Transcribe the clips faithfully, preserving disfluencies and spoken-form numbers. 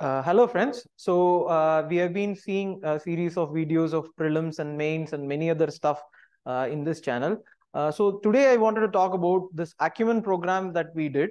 Uh, hello friends, so uh, we have been seeing a series of videos of prelims and mains and many other stuff uh, in this channel. Uh, so today I wanted to talk about this Acumen program that we did.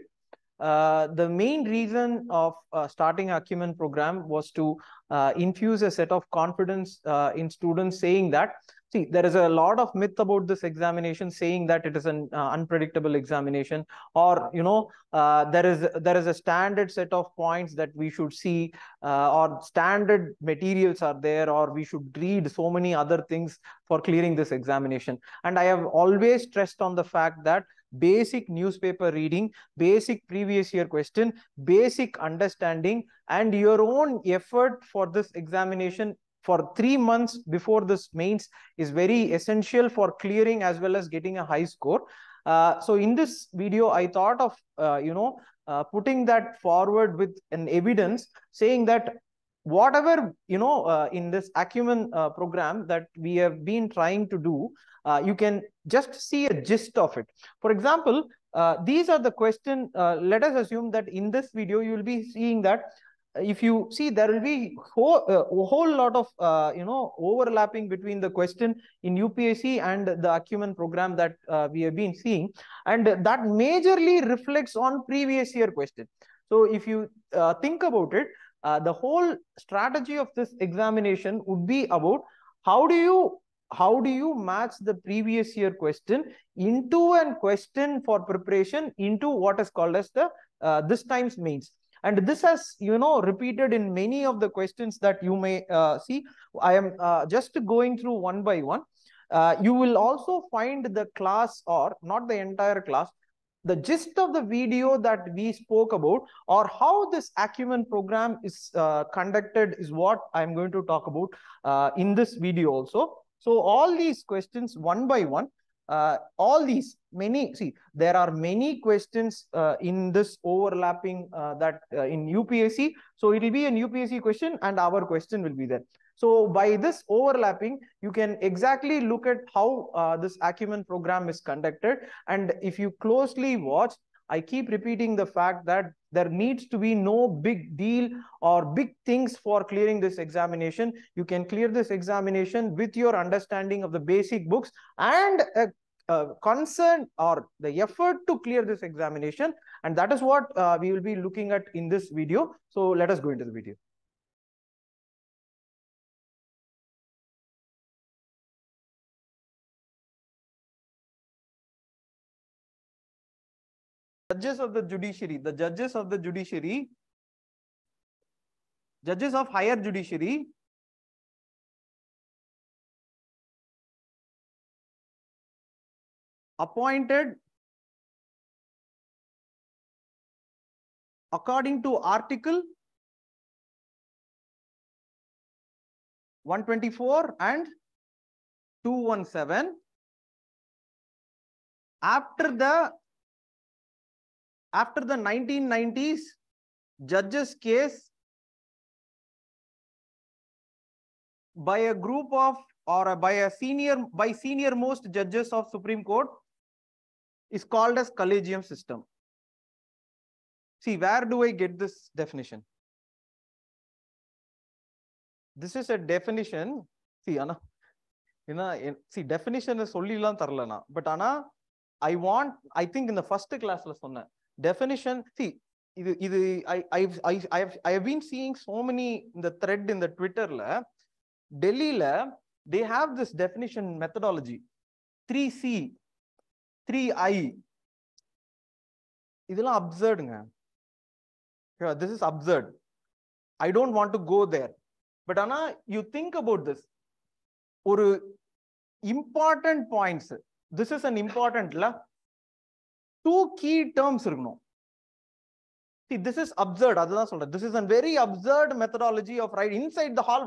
Uh, the main reason of uh, starting Acumen program was to uh, infuse a set of confidence uh, in students, saying that, see, there is a lot of myth about this examination, saying that it is an uh, unpredictable examination, or, you know, uh, there is there is a standard set of points that we should see, uh, or standard materials are there, or we should read so many other things for clearing this examination. And I have always stressed on the fact that basic newspaper reading, basic previous year question, basic understanding, and your own effort for this examination for three months before this mains is very essential for clearing as well as getting a high score. Uh, so in this video, I thought of, uh, you know, uh, putting that forward with an evidence, saying that whatever, you know, uh, in this Acumen uh, program that we have been trying to do, uh, you can just see a gist of it. For example, uh, these are the question. Uh, let us assume that in this video, you will be seeing that. If you see, there will be whole, uh, a whole lot of, uh, you know, overlapping between the question in U P S C and the Acumen program that uh, we have been seeing. And that majorly reflects on previous year question. So if you uh, think about it, uh, the whole strategy of this examination would be about how do you How do you match the previous year question into a question for preparation into what is called as the uh, this time's mains. And this has, you know, repeated in many of the questions that you may uh, see. I am uh, just going through one by one. Uh, you will also find the class, or not the entire class, the gist of the video that we spoke about, or how this Acumen program is uh, conducted, is what I'm going to talk about uh, in this video also. So all these questions one by one. Uh, all these many, see, there are many questions uh, in this overlapping uh, that uh, in U P S C. So it will be an U P S C question and our question will be there. So by this overlapping, you can exactly look at how uh, this Acumen program is conducted. And if you closely watch, I keep repeating the fact that there needs to be no big deal or big things for clearing this examination. You can clear this examination with your understanding of the basic books and a, a concern or the effort to clear this examination. And that is what uh, we will be looking at in this video. So let us go into the video. Judges of the judiciary, the judges of the judiciary, judges of higher judiciary, appointed according to Article one twenty-four and two seventeen after the After the nineteen nineties judges case by a group of or by a senior by senior most judges of Supreme Court is called as collegium system. See, where do I get this definition? This is a definition. See, Anna, you know, see, definition is only lan tarlana, but Anna, I want, I think in the first class lesson. Definition, see, I, I, I, I, have, I have been seeing so many in the thread in the Twitter, la, Delhi, la, they have this definition methodology, three C, three I. This is absurd. Yeah, this is absurd. I don't want to go there. But Anna, you think about this. Or important points. This is an important, la. Two key terms. See, this is absurd. This is a very absurd methodology of right inside the hall.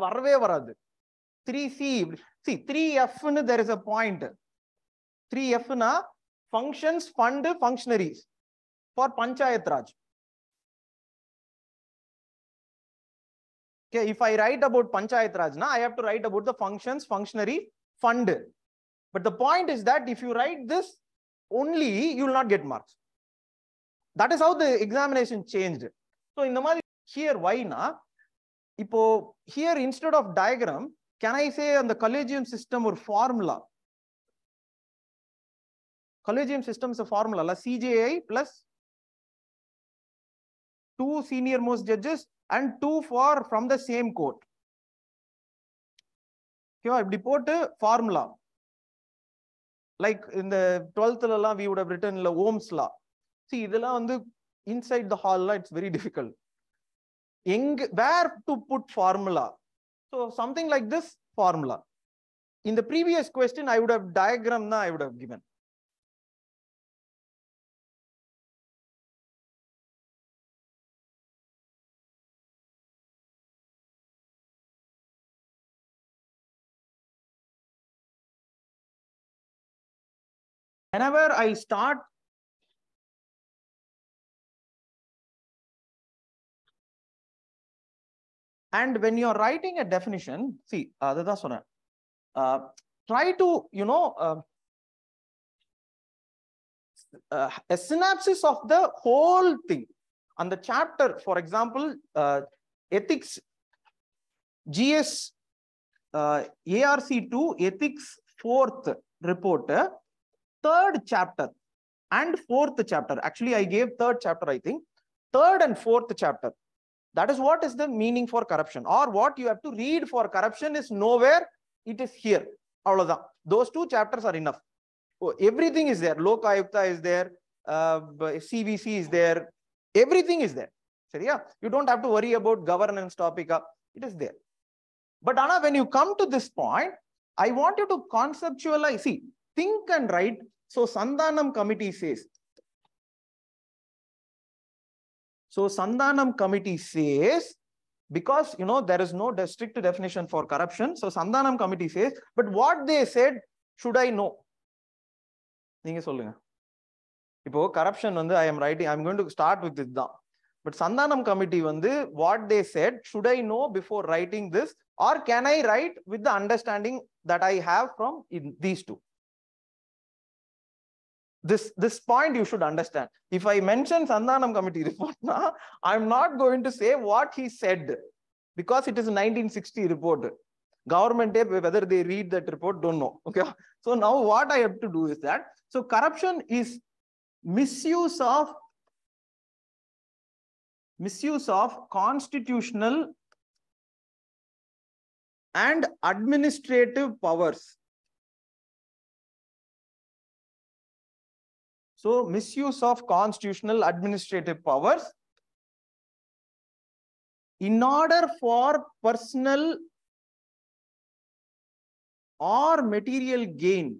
three C. See, three F, there is a point. three F na functions, fund, functionaries for Panchayat Raj. Okay, if I write about Panchayat Raj, na, I have to write about the functions, functionary, fund. But the point is that if you write this, only you will not get marks. That is how the examination changed. So in the matter here, why na Ipo here, instead of diagram, can I say on the collegium system or formula? Collegium system is a formula, la C J I plus two senior most judges and two for from the same court. Okay, I report a formula. Like in the twelfth law, we would have written la Ohm's law. See, on the inside the hall, it's very difficult. Where to put formula? So something like this formula. In the previous question, I would have diagram, I would have given. Whenever I start and when you're writing a definition, see, uh, try to, you know, uh, uh, a synopsis of the whole thing. On the chapter, for example, uh, ethics, G S, uh, A R C two, ethics, fourth report. Uh, Third chapter and fourth chapter. Actually, I gave third chapter, I think. Third and fourth chapter. That is what is the meaning for corruption, or what you have to read for corruption is nowhere. It is here. Those two chapters are enough. Oh, everything is there. Loka Ayukta is there. Uh, C V C is there. Everything is there. So, yeah, you don't have to worry about governance topic. It is there. But Anna, when you come to this point, I want you to conceptualize. See, think and write. So Santhanam Committee says, so Santhanam Committee says, because, you know, there is no strict definition for corruption. So Santhanam Committee says, but what they said, should I know? Neenga solunga. Ipo corruption vandu I am writing, I am going to start with this down. But Santhanam Committee vandu what they said, should I know before writing this, or can I write with the understanding that I have from in these two? This, this point you should understand. If I mention Santhanam Committee report, na, I'm not going to say what he said, because it is a nineteen sixty report. Government, whether they read that report, don't know. Okay. So now what I have to do is that, so corruption is misuse of, misuse of constitutional and administrative powers. So misuse of constitutional administrative powers in order for personal or material gain.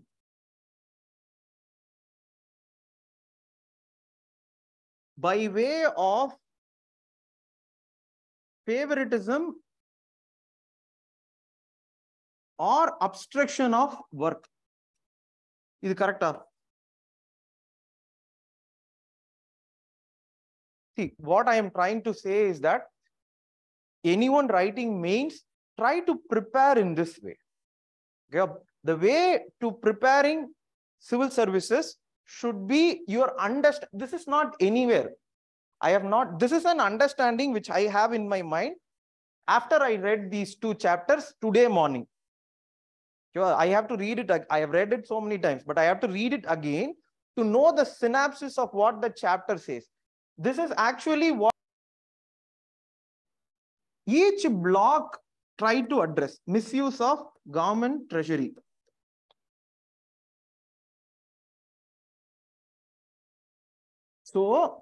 By way of favoritism or obstruction of work. Is it correct? What I am trying to say is that anyone writing mains, try to prepare in this way. Okay? The way to preparing civil services should be your understanding. This is not anywhere. I have not. This is an understanding which I have in my mind after I read these two chapters today morning. Okay? I have to read it. I have read it so many times, but I have to read it again to know the synopsis of what the chapter says. This is actually what each block tried to address. Misuse of government treasury. So,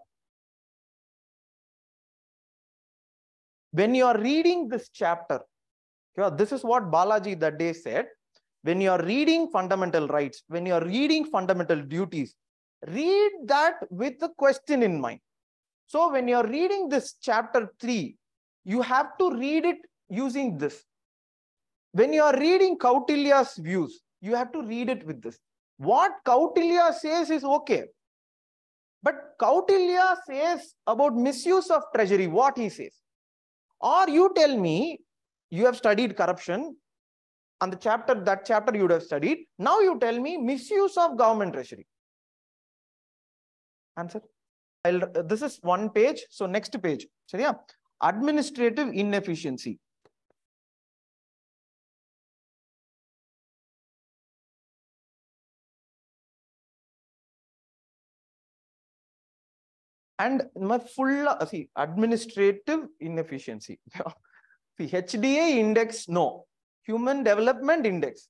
when you are reading this chapter, this is what Balaji that day said. When you are reading fundamental rights, when you are reading fundamental duties, read that with the question in mind. So when you're reading this chapter three, you have to read it using this. When you are reading Kautilya's views, you have to read it with this. What Kautilya says is okay. But Kautilya says about misuse of treasury, what he says. Or you tell me, you have studied corruption, and the chapter, that chapter you would have studied. Now you tell me misuse of government treasury. Answer. I'll, this is one page, so next page. So yeah, administrative inefficiency. and my full, see, administrative inefficiency. See, H D I index, no. Human Development Index.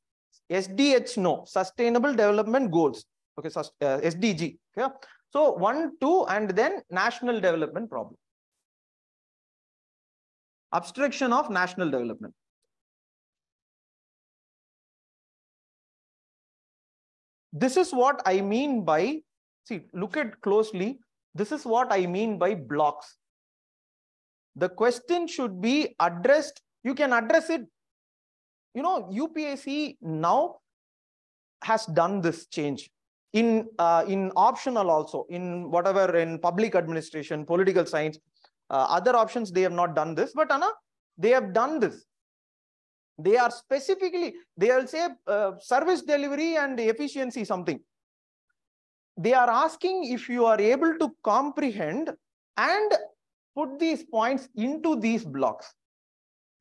S D H, no. Sustainable Development Goals. Okay, so, uh, S D G. Okay. So, one, two, and then national development problem. Obstruction of national development. This is what I mean by, see, look at closely. This is what I mean by blocks. The question should be addressed. You can address it. You know, U P S C now has done this change in, uh, in optional also, in whatever, in public administration, political science, uh, other options, they have not done this. But Anna, they have done this. They are specifically, they will say uh, service delivery and efficiency something. They are asking if you are able to comprehend and put these points into these blocks.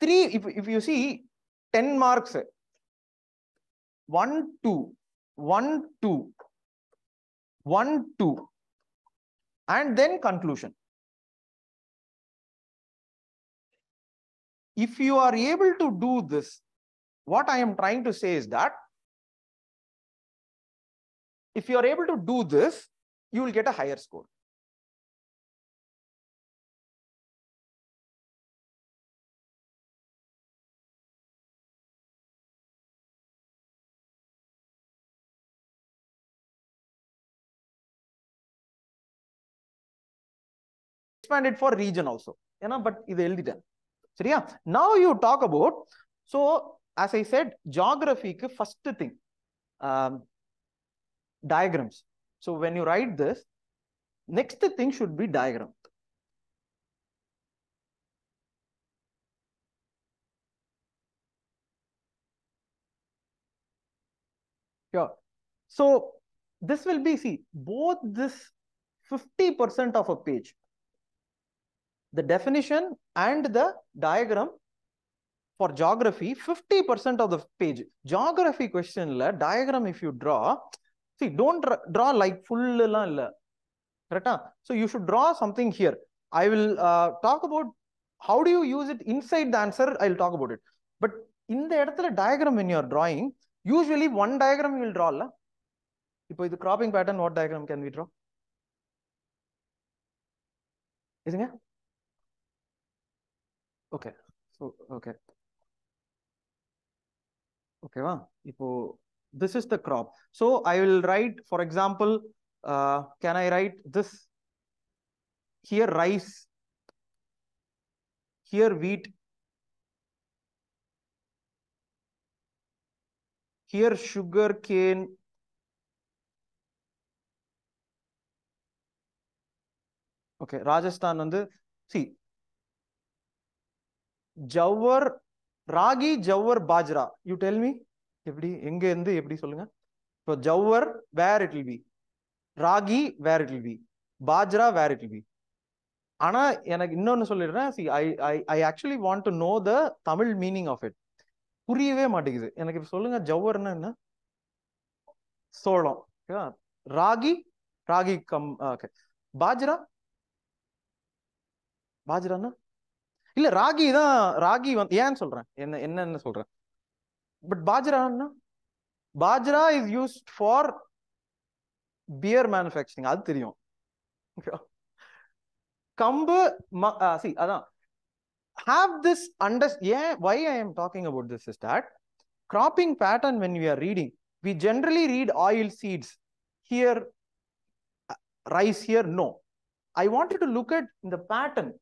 Three, if, if you see, ten marks. One, two, one, two, one, two, and then conclusion. If you are able to do this, what I am trying to say is that if you are able to do this, you will get a higher score. Expanded for region also, you know, but it will be done. So yeah, now you talk about, so as I said, geography ki first thing, um, diagrams. So when you write this, next thing should be diagram. Sure. So this will be, see, both this fifty percent of a page, the definition and the diagram for geography, fifty percent of the page. Geography question, la, diagram if you draw, see, don't draw like full, la, la. Correct? Huh? So you should draw something here. I will uh, talk about how do you use it inside the answer, I will talk about it. But in the diagram when you are drawing, usually one diagram you will draw. La. If the cropping pattern, what diagram can we draw? Isn't it? Okay, so, okay. Okay, wow. Ipo, this is the crop. So I will write, for example, uh, can I write this? Here rice, here wheat, here sugar cane, okay, Rajasthan and the, see, Jawar, Ragi, Jawar, Bajra. You tell me. So Jawar, where it will be. Ragi, where it will be. Bajra, where it will be. Ana, see, I, I, I actually want to know the Tamil meaning of it. Puriyave maatigidhu. Enakku solunga Jawar na enna? Solam. Ragi, Ragi come. Okay. Bajra, Bajra na? Ragi, Ragi, but Bajra, Bajra is used for beer manufacturing. Kambu, see, have this under, yeah, why I am talking about this is that cropping pattern when we are reading, we generally read oil seeds here, rice here, no. I wanted to look at the pattern.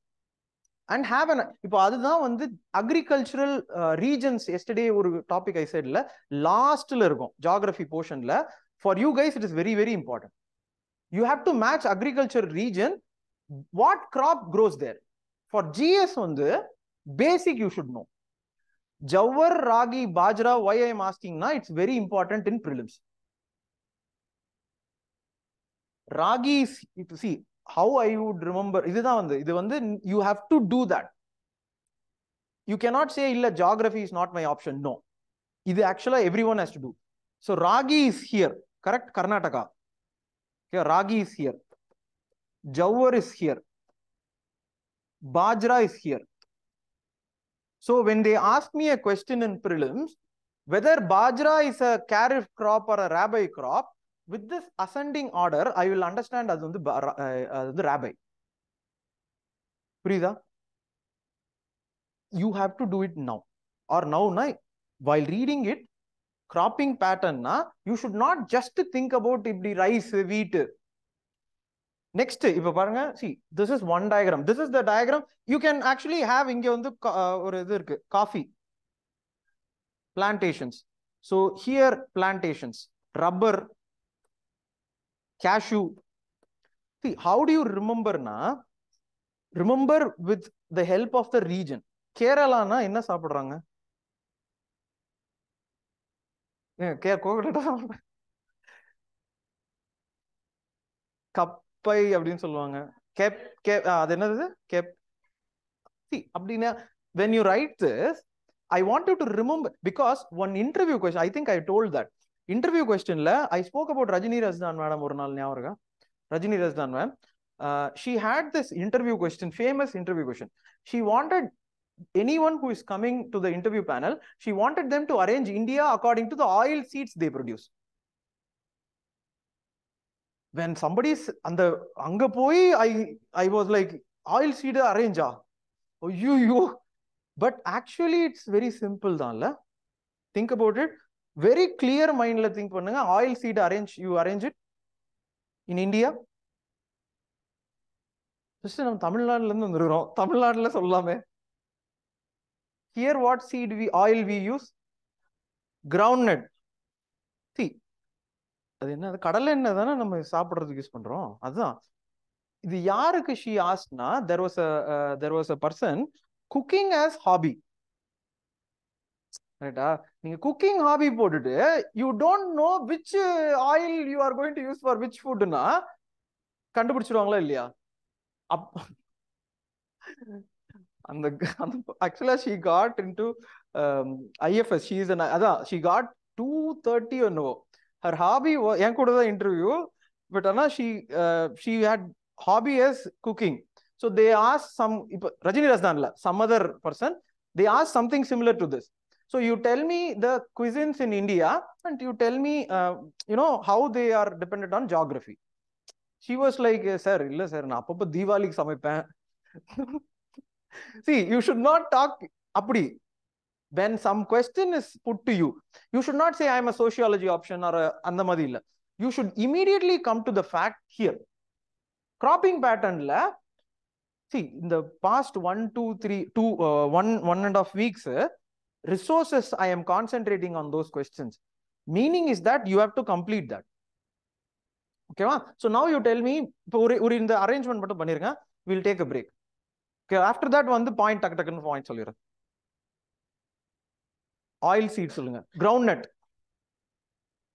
And have an, if agricultural uh, regions, yesterday one topic I said, last geography portion, for you guys it is very, very important. You have to match agriculture region, what crop grows there. For G S on the basic you should know. Jawar, Ragi, Bajra, why I am asking now, it's very important in prelims. Ragi is, see, how I would remember, you have to do that. You cannot say, illa, geography is not my option. No. This actually everyone has to do. So Ragi is here, correct? Karnataka. Okay, Ragi is here. Jowar is here. Bajra is here. So when they asked me a question in prelims, whether Bajra is a Kharif crop or a Rabi crop, with this ascending order, I will understand as the, uh, the Rabi. Prida, you have to do it now. Or now, na, while reading it, cropping pattern, na, you should not just think about if the rice, wheat. Next, see, this is one diagram. This is the diagram. You can actually have in the coffee plantations. So here, plantations, rubber, cashew. See, how do you remember? Na? Remember with the help of the region. Kerala, na, enna saapidranga? Cup. See, when you write this, I want you to remember, because one interview question, I think I told that. Interview question, I spoke about Rajini Razdan, madam. Rajini Razdan, madam. Uh, she had this interview question, famous interview question. She wanted anyone who is coming to the interview panel, she wanted them to arrange India according to the oil seeds they produce. When somebody's and the anga poi, I I was like, oil seed arrange. Oh, you you. But actually, it's very simple. Think about it. Very clear mind la think pannunga. Oil seed arrange, you arrange it in India. Just nam Tamil Nadu la vandirukom. Tamil Nadu la sollame. Here, what seed we oil we use? Groundnut. See. She asked, there was a uh, there was a person cooking as hobby. Right? Cooking hobby, you don't know which oil you are going to use for which food. Actually, she got into um, I F S. She is an she got two thirty or no. Her hobby was, I could have the interview, but Anna, she, uh, she had hobby as cooking. So they asked some, Rajini Razdan, some other person, they asked something similar to this. So you tell me the cuisines in India and you tell me, uh, you know, how they are dependent on geography. She was like, sir, illa sir, na appa Diwali samaypan. See, you should not talk appadi. When some question is put to you, you should not say, I'm a sociology option or a Andamadilla. You should immediately come to the fact here. Cropping pattern, la, see, in the past one, two, three, two, uh, one, one and a half weeks, uh, resources, I am concentrating on those questions. Meaning is that you have to complete that. Okay, ma? So now you tell me, in the arrangement, we'll take a break. Okay, after that, one the point, tak tak point, solira. Oil seeds, groundnut.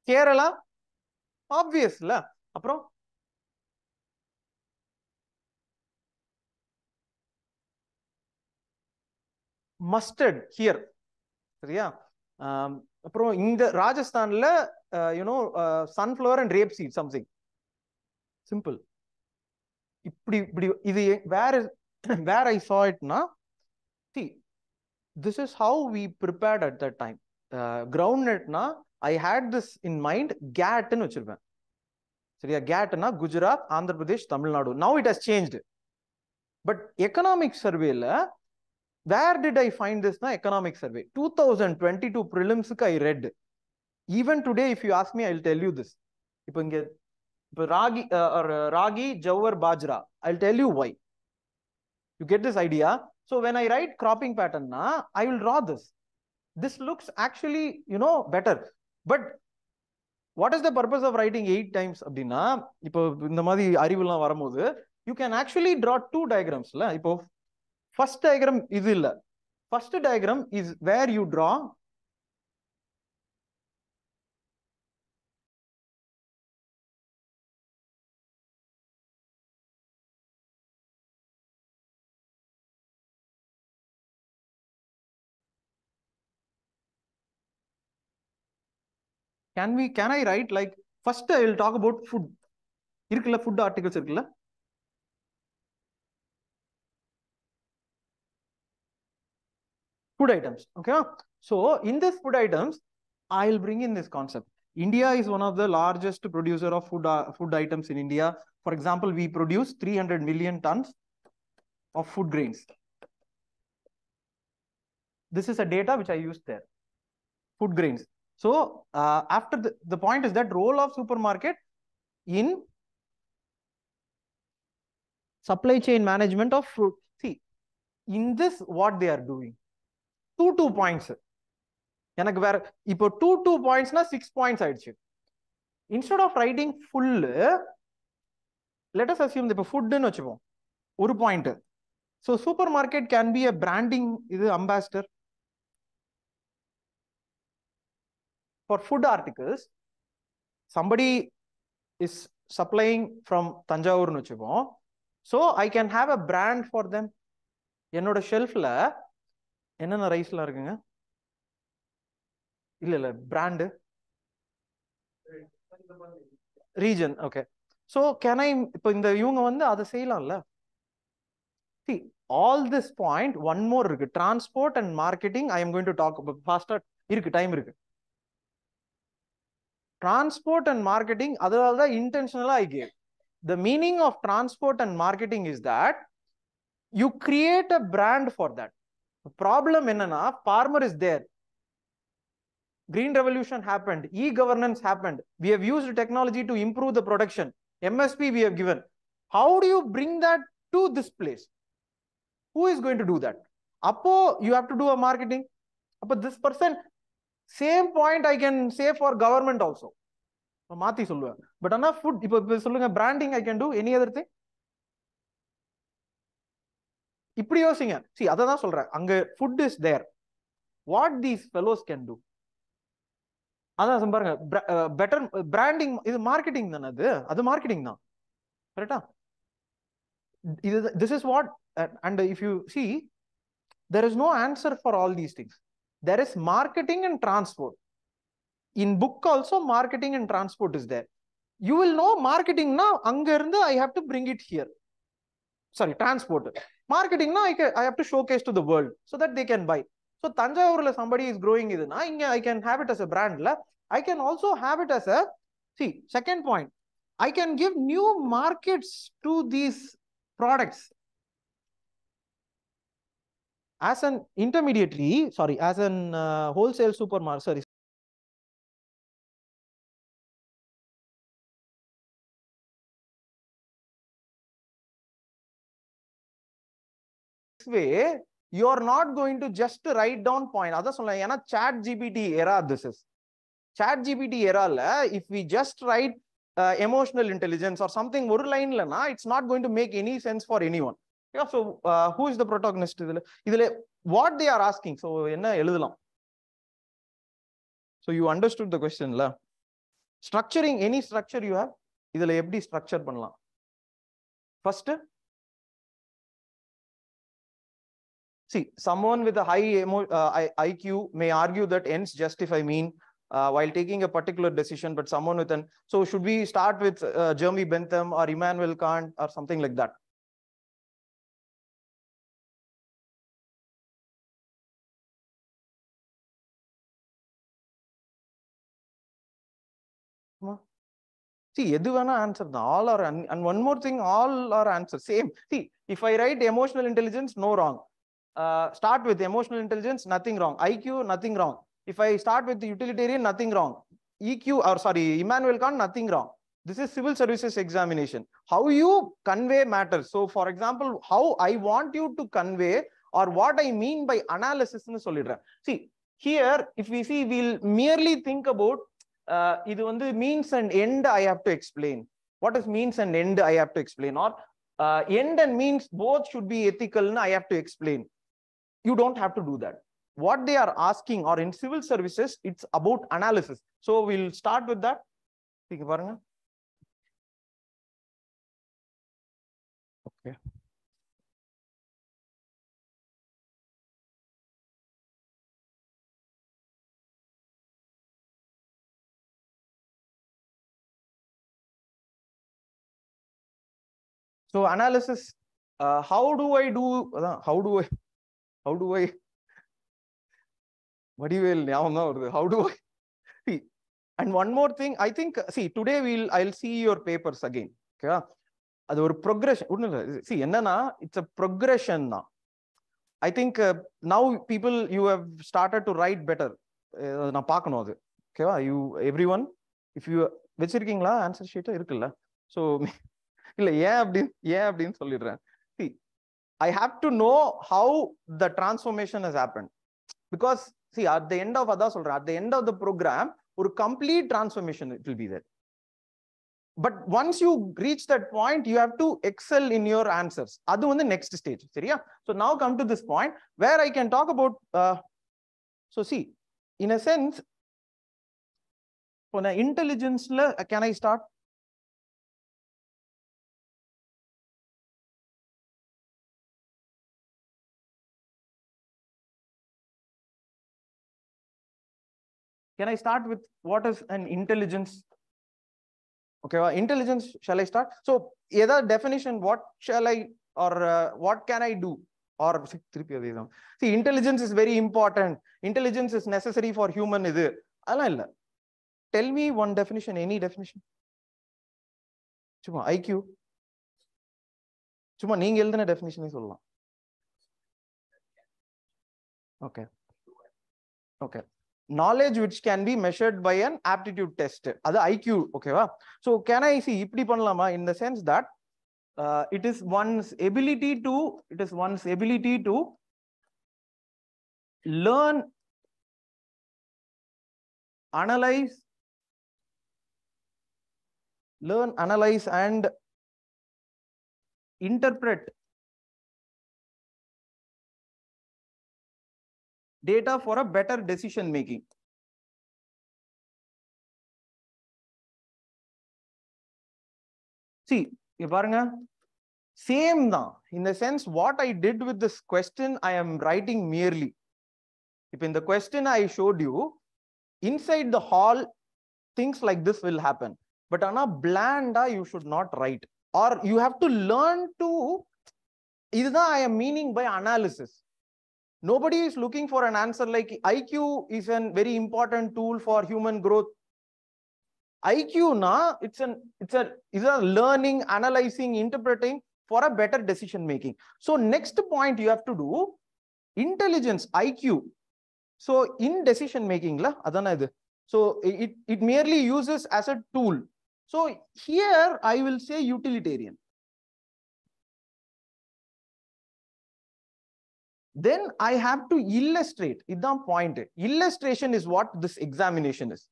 Kerala, obvious la. Apro mustard here. Seriya. Um, apro in the Rajasthan la, uh, you know, uh, sunflower and rape seed something. Simple. Ippdi ippdi idu where where I saw it na. See. This is how we prepared at that time. Uh, groundnut na, I had this in mind, GATT in Uchirvan. So yeah, GATT na, Gujarat, Andhra Pradesh, Tamil Nadu. Now it has changed. But economic survey la, where did I find this na, economic survey? two thousand twenty-two prelims ka I read. Even today, if you ask me, I will tell you this. Ipange, Ragi, uh, or, Ragi, Jowar, Bajra. I will tell you why. You get this idea? So when I write cropping pattern, na, I will draw this. This looks actually, you know, better. But what is the purpose of writing eight times? You can actually draw two diagrams. First diagram is illa. First diagram is where you draw Can we? Can I write like first? I will talk about food. Irukla food articles irukla. food items. Okay, so in this food items, I'll bring in this concept. India is one of the largest producer of food, uh, food items in India. For example, we produce three hundred million tons of food grains. This is a data which I used there, food grains. So uh, after the, the point is that role of supermarket in supply chain management of fruit. See, in this what they are doing, two two points. எனக்கு வேற இப்போ two two pointsனா six points ஆயிடுச்சு. Instead of writing full, let us assume இப்போ ஃபுட்னு வச்சுப்போம் ஒரு point. So supermarket can be a branding இது ambassador for food articles. Somebody is supplying from Tanjavur னு வச்சுப்போம். So I can have a brand for them. என்னோட shelfல என்னென்ன ரைஸ்லாம் இருக்குங்க? Brand region. Okay, so can I in the young see all this point one more transport and marketing. I am going to talk about faster time. Transport and marketing, other intentional I gave. The meaning of transport and marketing is that you create a brand for that. The problem in a farmer is there. Green revolution happened, e-governance happened. We have used technology to improve the production. M S P we have given. How do you bring that to this place? Who is going to do that? Appo, you have to do a marketing. But this person, same point I can say for government also. But enough food, branding I can do, any other thing? See, food is there. What these fellows can do? Better branding is marketing. That's marketing. This is what, and if you see, there is no answer for all these things. There is marketing and transport. In book also, marketing and transport is there. You will know marketing now, I have to bring it here. Sorry, transport. Marketing now, I have to showcase to the world so that they can buy. So Tanjavur, somebody is growing it. I can have it as a brand. I can also have it as a, see, second point. I can give new markets to these products. As an intermediary, sorry, as an uh, wholesale supermarket, sorry. This way, you are not going to just write down point. That's why chat G P T era this is. Chat G P T era, if we just write uh, emotional intelligence or something, it's not going to make any sense for anyone. Yeah, so uh, who is the protagonist? What they are asking. So, so you understood the question. La? Structuring, any structure you have, you structure. First, see, someone with a high uh, I Q may argue that ends justify mean uh, while taking a particular decision, but someone with an... So should we start with uh, Jeremy Bentham or Immanuel Kant or something like that? See, answer all are... Un and one more thing, all are answers. Same. See, if I write emotional intelligence, no wrong. Uh, start with emotional intelligence, nothing wrong. I Q, nothing wrong. If I start with the utilitarian, nothing wrong. E Q, or sorry, Immanuel Kant, nothing wrong. This is civil services examination. How you convey matters. So, for example, how I want you to convey or what I mean by analysis. See, here, if we see, we'll merely think about uh, the means and end I have to explain. What is means and end I have to explain? Or uh, end and means both should be ethical, I have to explain. You don't have to do that. What they are asking, or in civil services, it's about analysis. So we'll start with that. Think about it. Okay. So analysis. Uh, how do I do? Uh, how do I? How do I vadivel nyavamna varudhu. How do I see? And one more thing, I think, see, today we'll I'll see your papers again. Okay, adu or progression. See, enna na it's a progression na. I think uh, now people, you have started to write better. Na paakano adu. Okay, you everyone, if you vechirkingla answer sheet irukilla. So illa yeah abdin yeah abdin solidren. See, I have to know how the transformation has happened, because see, at the end of adha solra at the end of the program or complete transformation it will be there. But once you reach that point, you have to excel in your answers. Adu on the next stage, seriya. So now come to this point where I can talk about uh, so see, in a sense, for na intelligence la, can I start? Can I start with what is an intelligence? Okay, well, intelligence, shall I start? So either definition, what shall I, or uh, what can I do, or see, intelligence is very important, intelligence is necessary for human idu alla illa. Tell me one definition, any definition. Chuma I Q, chuma neenga eludana definition e sollalam. Okay, okay. Knowledge which can be measured by an aptitude test. That's I Q, okay, wow. So can I see ipdi pannalama in the sense that uh, it is one's ability to it is one's ability to learn, analyze, learn, analyze, and interpret data for a better decision making. See, you paranga same na, in the sense what I did with this question, I am writing merely. If in the question I showed you, inside the hall, things like this will happen. But ana blanda you should not write, or you have to learn to. Idha I am meaning by analysis. Nobody is looking for an answer like I Q is a very important tool for human growth. I Q na, it's an it's a is a learning, analyzing, interpreting for a better decision making. So next point you have to do intelligence, I Q. So in decision making la adana idu. So it it merely uses as a tool. So here I will say utilitarian. Then I have to illustrate. Idam point. Illustration is what this examination is.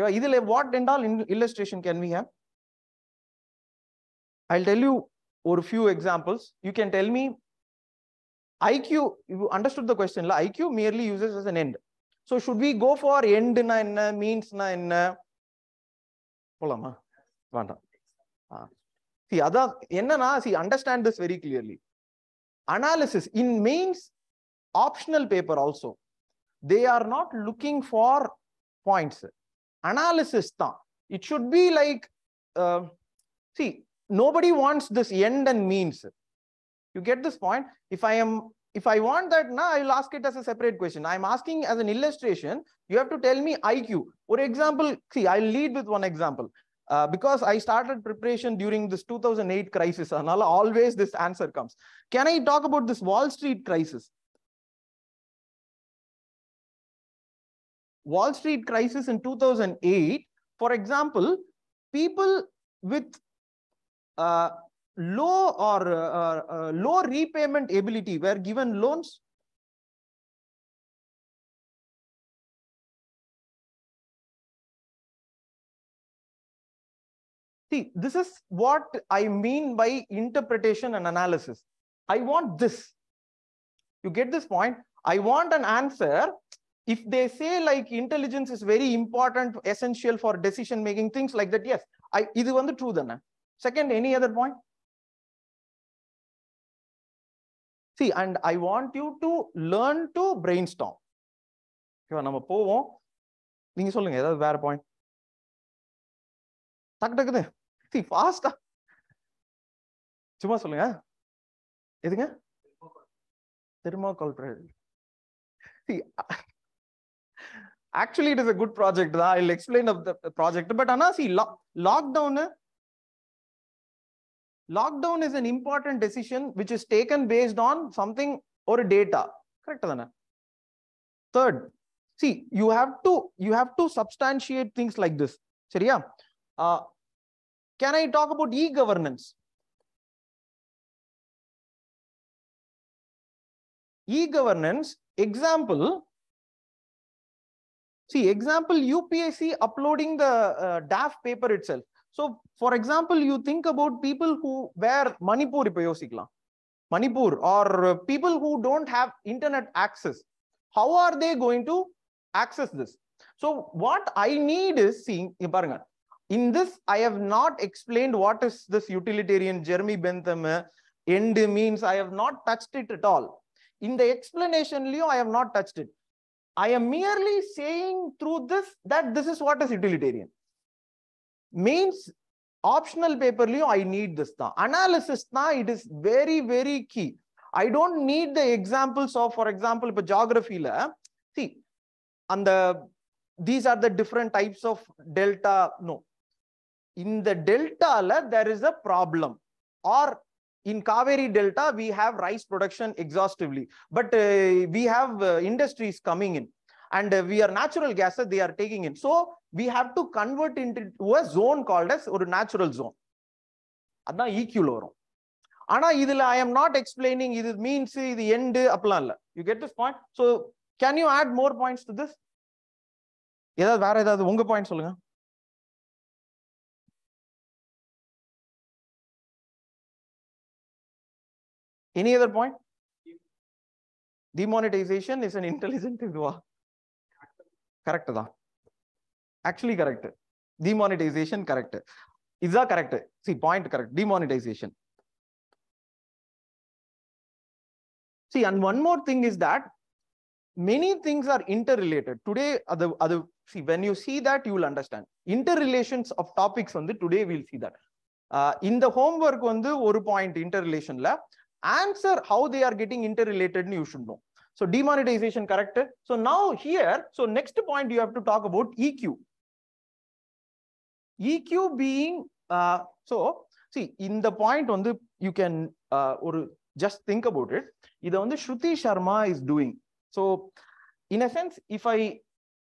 Okay, idile what and all illustration can we have? I'll tell you or few examples. You can tell me. I Q. You understood the question. La, I Q merely uses as an end. So should we go for end na enna, means na enna? Polama vanda. See, ada enna na. See, understand this very clearly. Analysis in means. Optional paper also. They are not looking for points. Analysis tha. It should be like, uh, see, nobody wants this end and means. You get this point? If I am, if I want that, now I will ask it as a separate question. I am asking as an illustration. You have to tell me I Q. For example, see, I will lead with one example. Uh, because I started preparation during this two thousand eight crisis. And always this answer comes. Can I talk about this Wall Street crisis? Wall Street crisis in two thousand eight, for example, people with uh, low or uh, uh, low repayment ability were given loans. See, this is what I mean by interpretation and analysis. I want this. You get this point? I want an answer. If they say like intelligence is very important, essential for decision making, things like that, yes, I idu vandu true thana. Second, any other point? See, and I want you to learn to brainstorm. Okay, nama povom neenga solunga edha vera point tak takku. See, fast chuma solunga edunga thermocol. See, Actually, it is a good project. I'll explain of the project. But Anna, see, lo lockdown, lockdown is an important decision which is taken based on something or data. Correct, Anna? Third, see, you have to you have to substantiate things like this. Seriya, uh, can I talk about e-governance? E-governance example. See, example, U P S C uploading the uh, D A F paper itself. So, for example, you think about people who were Manipur, Manipur, or people who don't have internet access. How are they going to access this? So, what I need is, seeing, in this, I have not explained what is this utilitarian, Jeremy Bentham, end means, I have not touched it at all. In the explanation, Leo, I have not touched it. I am merely saying through this that this is what is utilitarian. Means optional paper, I need this. Analysis, it is very, very key. I don't need the examples of, for example, geography. See, and the, these are the different types of delta. No. In the delta, there is a problem. Or in Kaveri Delta, we have rice production exhaustively, but uh, we have uh, industries coming in and uh, we are natural gases they are taking in. So we have to convert into a zone called as a natural zone. That's E Q. I am not explaining it means the end. You get this point? So can you add more points to this? What points? Any other point? Demonetization is an intelligent idea. Correct. Actually correct. Demonetization correct. Is that correct? See, point correct. Demonetization. See, and one more thing is that many things are interrelated. Today, other, other, see, when you see that, you will understand. Interrelations of topics on the today, we'll see that. Uh, in the homework on the one point interrelation lab, answer how they are getting interrelated, you should know. So demonetization corrected. So now here, so next point you have to talk about E Q. E Q being, uh, so see in the point on the, you can uh, or just think about it. This on the Shruti Sharma is doing. So in a sense, if I,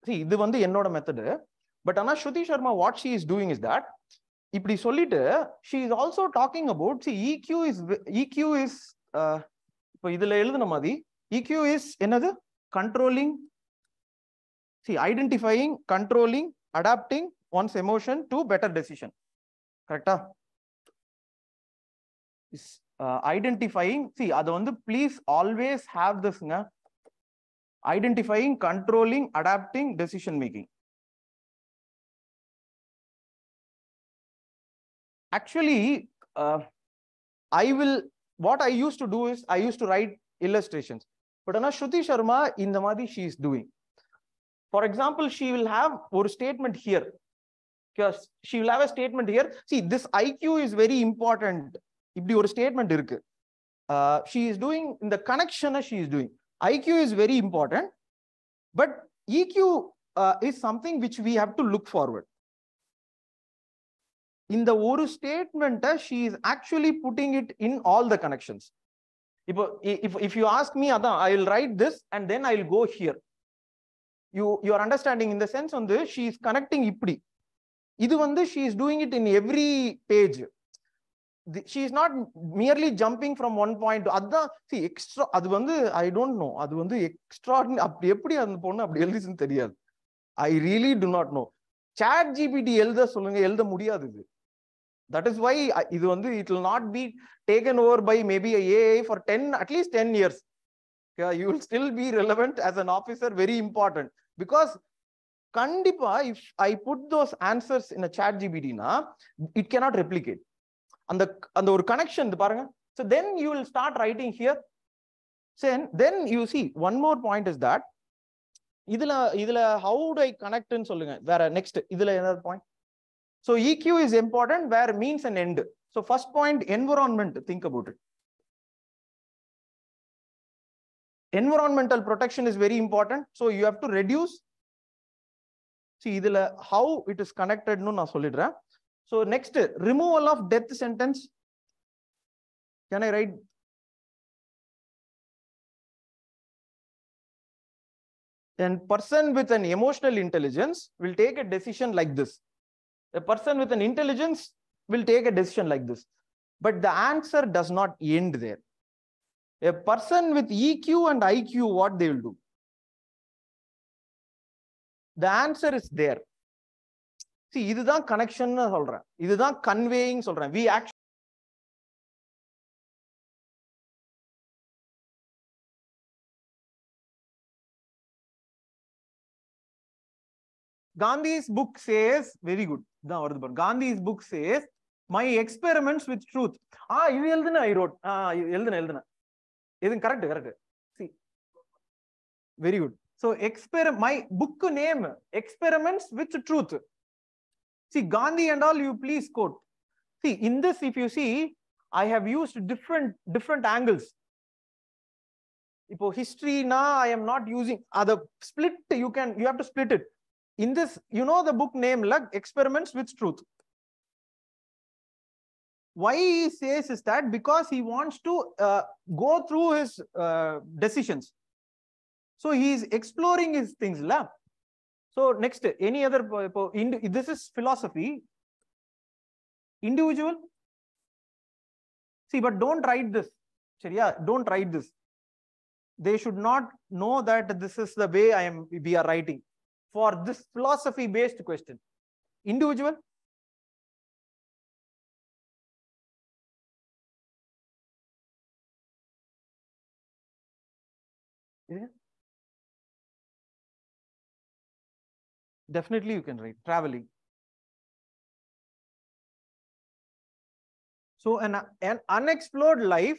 see this on the ennoda method, but Anna Shruti Sharma, what she is doing is that she is also talking about, see, EQ is, EQ is, uh, E Q is another controlling, see, identifying, controlling, adapting one's emotion to better decision. Correct? Is uh, identifying, see, please always have this, na? Identifying, controlling, adapting, decision making. Actually, uh, I will, what I used to do is, I used to write illustrations. But Anna Shruti Sharma, in the Madhi, she is doing. For example, she will have a statement here. She will have a statement here. See, this I Q is very important. If you have a statement, uh, she is doing, in the connection she is doing. I Q is very important. But E Q uh, is something which we have to look forward. In the Oru statement, she is actually putting it in all the connections. If, if, if you ask me, I will write this and then I will go here. You, you are understanding in the sense on this, she is connecting Ipdi. Idu she is doing it in every page. She is not merely jumping from one point to other. See, extra, I don't know. Extraordinary. I really do not know. Chat G P T, that is why it will not be taken over by maybe a A I for ten, at least ten years. You will still be relevant as an officer, very important. Because Kandipa, if I put those answers in a Chat G P T, it cannot replicate. And the, and the connection, so then you will start writing here. Then, then you see, one more point is that, how do I connect in? Next, another point. So E Q is important where means and end. So first point, environment, think about it. Environmental protection is very important. So you have to reduce See, how it is connected. So next, removal of death sentence. Can I write? A person with an emotional intelligence will take a decision like this. A person with an intelligence will take a decision like this. But the answer does not end there. A person with E Q and I Q, what they will do? The answer is there. See, this is the connection. This is the conveying. We actually Gandhi's book says, very good. Gandhi's book says, my experiments with truth. Ah, you eldana I wrote. Ah, you eldana eldana. Isn't correct? Correct. See, very good. So experiment. My book name, experiments with truth. See, Gandhi and all. You please quote. See, in this, if you see, I have used different different angles. Ipo history na, I am not using other split. You can you have to split it. In this, you know the book name, like Experiments with Truth. Why he says is that because he wants to uh, go through his uh, decisions. So he is exploring his things. La. So next, any other, this is philosophy. Individual. See, but don't write this. Yeah, don't write this. They should not know that this is the way I am. We are writing. For this philosophy-based question, individual, yeah. Definitely you can write traveling. So an an unexplored life.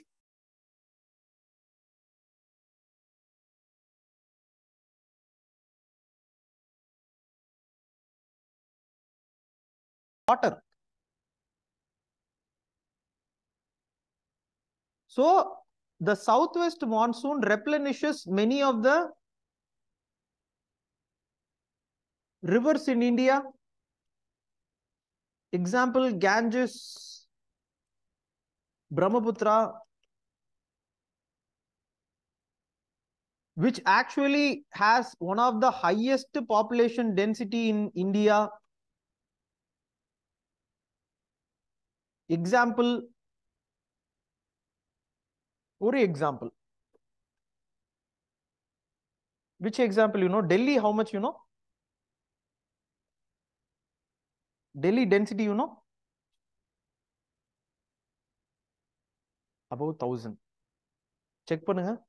Water. So the southwest monsoon replenishes many of the rivers in India. Example, Ganges, Brahmaputra, which actually has one of the highest population density in India. Example, or example, which example you know? Delhi, how much you know? Delhi density you know? About one thousand. Check pannunga.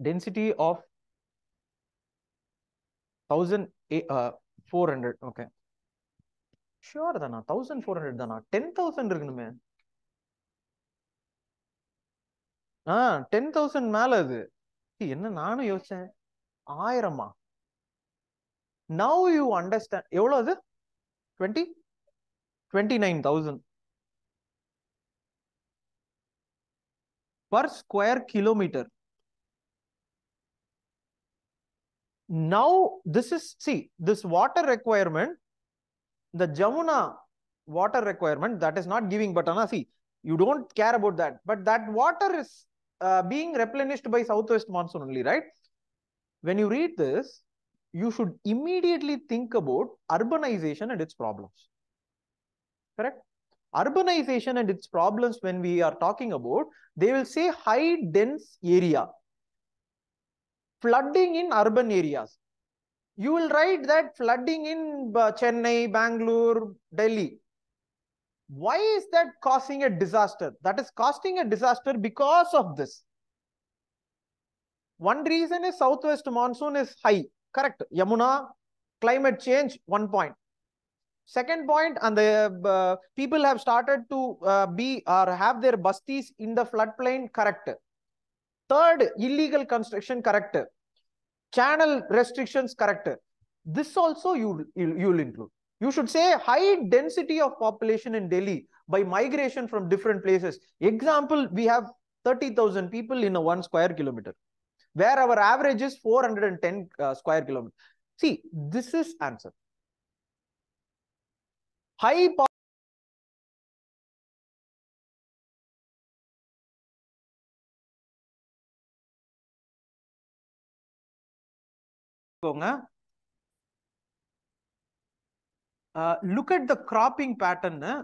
Density of one thousand four hundred. Okay. Sure, Dana. one thousand four hundred. Dana. ten thousand இருக்குமே. Ah, ten thousand மேல அது. என்ன நானும் யோசிச்சேன். ஆயிரமா. Now you understand. எவ்வளோ அது? twenty? twenty-nine thousand. Per square kilometer. Now, this is, see, this water requirement, the Jamuna water requirement, that is not giving, but Anna, see, you don't care about that. But that water is uh, being replenished by southwest monsoon only, right? When you read this, you should immediately think about urbanization and its problems. Correct? Urbanization and its problems, when we are talking about, they will say high dense area. Flooding in urban areas. You will write that flooding in Chennai, Bangalore, Delhi. Why is that causing a disaster? That is causing a disaster because of this. One reason is southwest monsoon is high. Correct. Yamuna, climate change, one point. Second point, and the uh, people have started to uh, be or have their bastis in the floodplain. Correct. Third, illegal construction, correct. Channel restrictions, correct. This also you, you, you'll include. You should say high density of population in Delhi by migration from different places. Example, we have thirty thousand people in a one square kilometer, where our average is four hundred ten uh, square kilometer. See, this is answer. High population. Uh, look at the cropping pattern. Uh.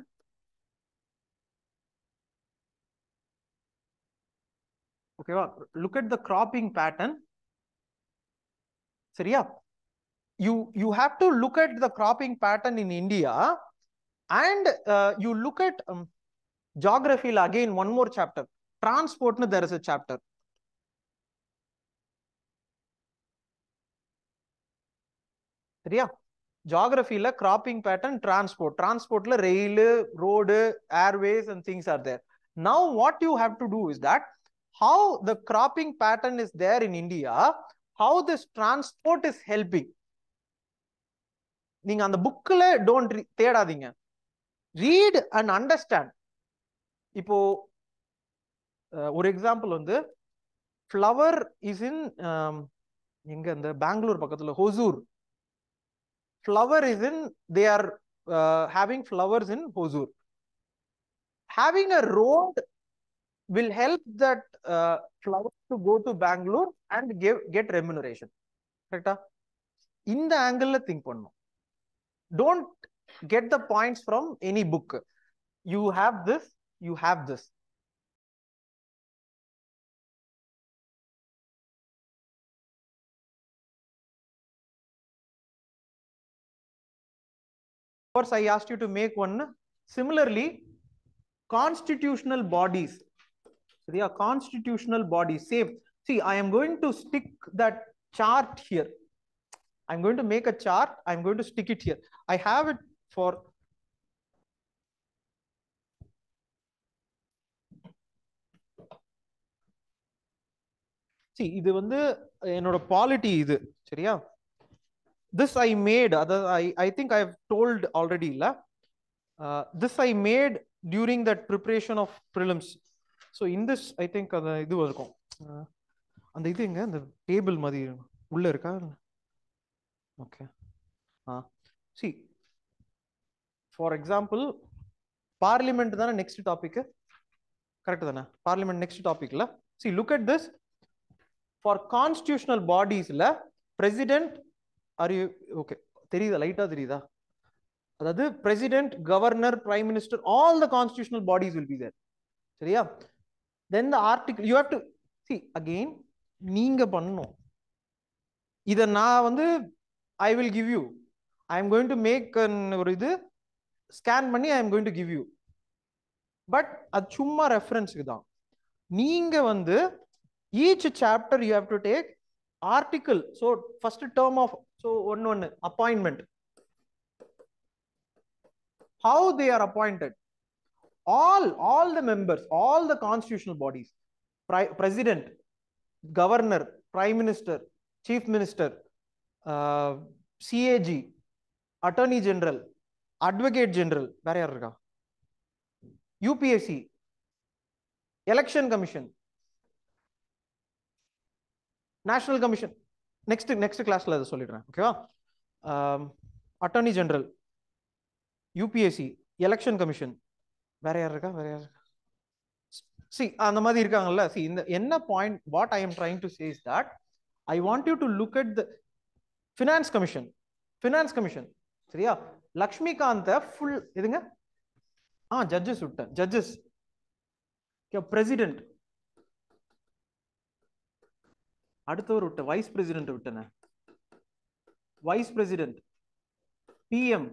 Okay, well, look at the cropping pattern. Seriya, you you have to look at the cropping pattern in India, and uh, you look at um, geography again. One more chapter. Transport. There is a chapter. Seriya. Geography la cropping pattern, transport. Transport la rail, road, airways and things are there. Now what you have to do is that how the cropping pattern is there in India, how this transport is helping. Neenga and the book la don't thedadinga. Read and understand. Ipo, uh, one example on the flower is in um, Bangalore, pakkathula Hosur. Flower is in, they are uh, having flowers in Hosur. Having a road will help that uh, flower to go to Bangalore and give, get remuneration. Correct? In the angle, think. Don't get the points from any book. You have this, you have this. Of course, I asked you to make one. Similarly, constitutional bodies. So they are constitutional bodies. Save. See, I am going to stick that chart here. I'm going to make a chart. I'm going to stick it here. I have it for... See, this is the polity. Seriya? This I made, other I, I think I have told already, uh, this I made during that preparation of prelims. So in this, I think, uh, it was uh, and I think uh, the table, okay. Uh, see, for example, Parliament is next topic, correct? Parliament next topic. See, look at this. For constitutional bodies, President, are you okay? Therida, lighta, therida. That is President, Governor, Prime Minister, all the constitutional bodies will be there. Seriya? Then the article, you have to see again. Neenga pannu. Either na vandu, I will give you. I am going to make an scan money, I am going to give you. But ad chumma reference idhaan. Neenga vandu, each chapter you have to take article. So first term of, so one one appointment, how they are appointed, all all the members, all the constitutional bodies, President, Governor, Prime Minister, Chief Minister, uh, C A G, Attorney General, Advocate General, U P S C, Election Commission, National Commission, next next class la solidren, okay va? Um, Attorney General, U P S C, Election Commission, where yaar iruka, where yaar iruka? See, andha mathi irukangala. See, in the enna point, what I am trying to say is that I want you to look at the Finance Commission, Finance Commission, seriya? Lakshmi Kantha full idunga, ah judges uttan, judges, okay, President. Vice President, Vice President, P M,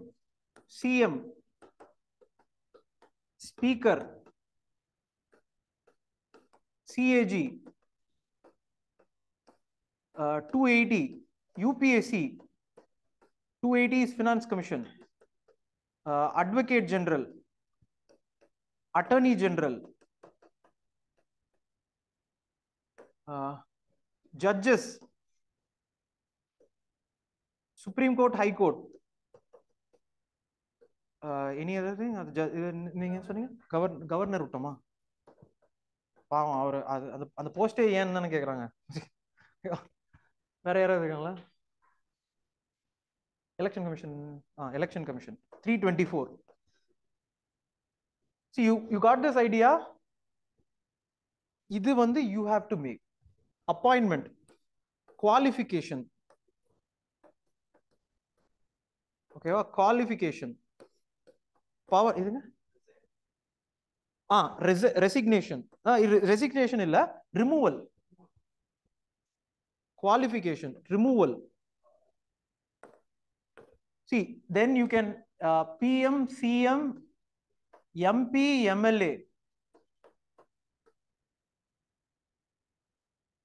C M, Speaker, C A G, uh, two eighty, U P S C, two eighty is Finance Commission, uh, Advocate General, Attorney General, uh, Judges, Supreme Court, High Court, Uh, any other thing? Governor, governor, Uttama. Wow, our the post a yen and Gagranga. Where election commission, uh, election commission three twenty-four. See, you, you got this idea. Either one, you have to make appointment, qualification. Okay, well, qualification. Power isn't it? Ah, res resignation. Ah, resignation illa removal. Qualification, removal. See, then you can uh, P M, C M, M P, M L A.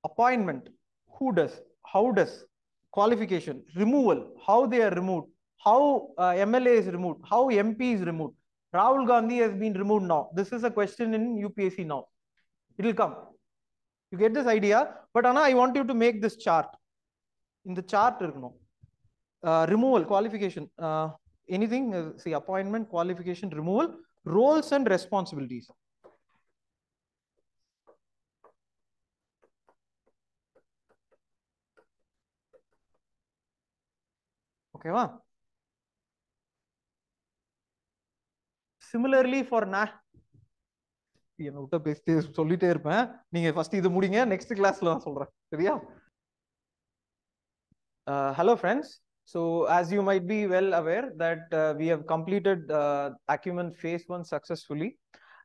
Appointment. Who does? How does? Qualification, removal. How they are removed. How uh, M L A is removed, how M P is removed. Rahul Gandhi has been removed now. This is a question in U P S C now. It will come. You get this idea. But Anna, I want you to make this chart. In the chart, uh, removal, qualification, uh, anything, uh, see, appointment, qualification, removal, roles and responsibilities. Okay, wow. Huh? Similarly for na சொல்லிட்டே இருப்பேன், நீங்க first இது முடிங்க, next கிளாஸ்ல நான் சொல்றேன், சரியா? Hello friends, so as you might be well aware that uh, we have completed uh, Acumen phase one successfully,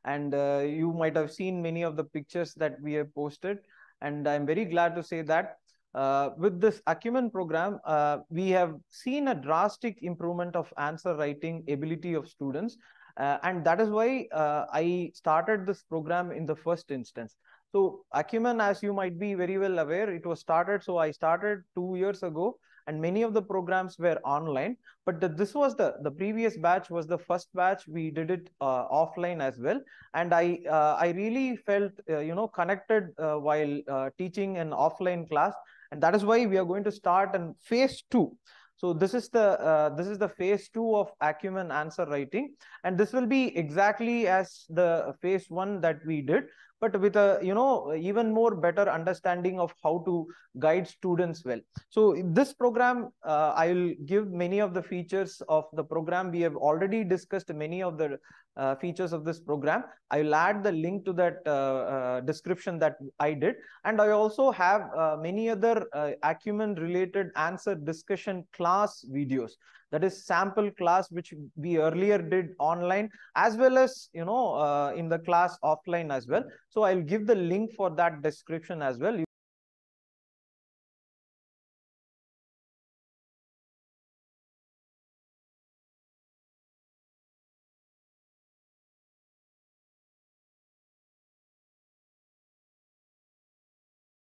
and uh, you might have seen many of the pictures that we have posted, and I'm very glad to say that uh, with this Acumen program uh, we have seen a drastic improvement of answer writing ability of students. Uh, and that is why uh, I started this program in the first instance. So Acumen, as you might be very well aware, it was started. So I started two years ago and many of the programs were online. But the, this was the, the previous batch was the first batch. We did it uh, offline as well. And I, uh, I really felt, uh, you know, connected uh, while uh, teaching an offline class. And that is why we are going to start in phase two. So this is the uh, this is the phase two of Acumen answer writing, and this will be exactly as the phase one that we did, but with a you know even more better understanding of how to guide students well. So in this program, uh, I will give many of the features of the program. We have already discussed many of the uh, features of this program. I will add the link to that uh, uh, description that I did, and I also have uh, many other uh, Acumen related answer discussion class videos. That is sample class, which we earlier did online as well as, you know, uh, in the class offline as well. So I'll give the link for that description as well.